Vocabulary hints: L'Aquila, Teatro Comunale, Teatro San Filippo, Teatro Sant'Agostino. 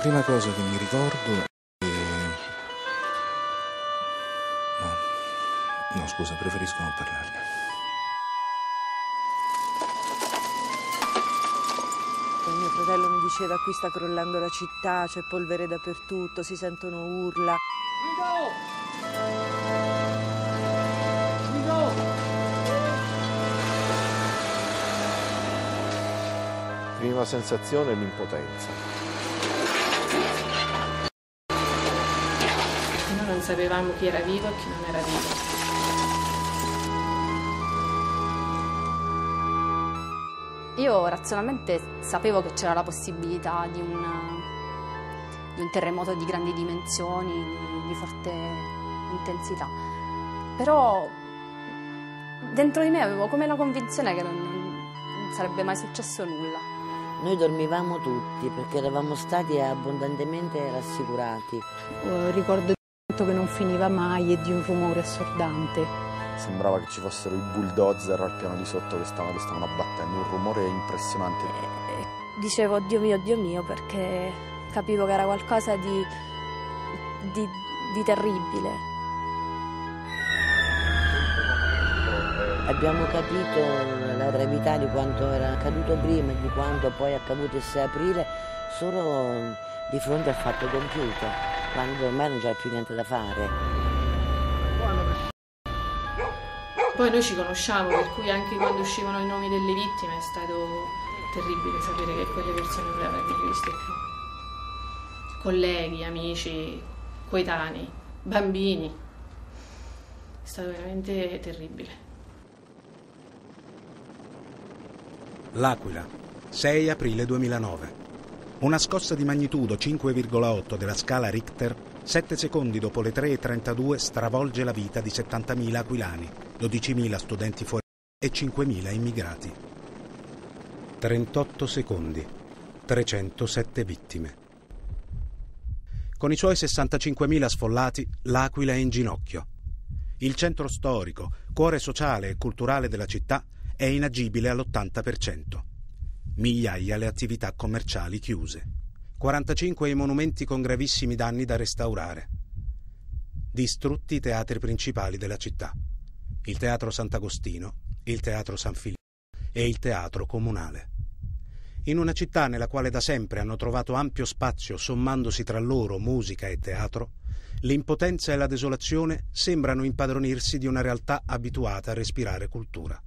prima cosa che mi ricordo è... No, scusa, preferisco non parlarne. Il mio fratello mi diceva: qui sta crollando la città, c'è polvere dappertutto, si sentono urla. Prima sensazione è l'impotenza. Noi non sapevamo chi era vivo e chi non era vivo. Io razionalmente sapevo che c'era la possibilità di un terremoto di grandi dimensioni, di forte intensità. Però dentro di me avevo come la convinzione che non sarebbe mai successo nulla. Noi dormivamo tutti perché eravamo stati abbondantemente rassicurati. Ricordo tutto che non finiva mai e di un rumore assordante. Sembrava che ci fossero i bulldozer al piano di sotto che lo stavano abbattendo, un rumore impressionante. Dicevo Dio mio, perché capivo che era qualcosa di terribile. Abbiamo capito la gravità di quanto era accaduto prima e di quanto poi è accaduto il 6 aprile solo di fronte al fatto compiuto, quando ormai non c'era più niente da fare. Poi noi ci conosciamo, per cui anche quando uscivano i nomi delle vittime è stato terribile sapere che quelle persone non le avrebbero viste più. Colleghi, amici, coetanei, bambini. È stato veramente terribile. L'Aquila, 6 aprile 2009. Una scossa di magnitudo 5,8 della scala Richter, 7 secondi dopo le 3:32, stravolge la vita di 70.000 aquilani, 12.000 studenti fuori e 5.000 immigrati. 38 secondi, 307 vittime. Con i suoi 65.000 sfollati, l'Aquila è in ginocchio. Il centro storico, cuore sociale e culturale della città, è inagibile all'80%. Migliaia le attività commerciali chiuse. 45 i monumenti con gravissimi danni da restaurare. Distrutti i teatri principali della città. Il Teatro Sant'Agostino, il Teatro San Filippo e il Teatro Comunale. In una città nella quale da sempre hanno trovato ampio spazio sommandosi tra loro musica e teatro, l'impotenza e la desolazione sembrano impadronirsi di una realtà abituata a respirare cultura.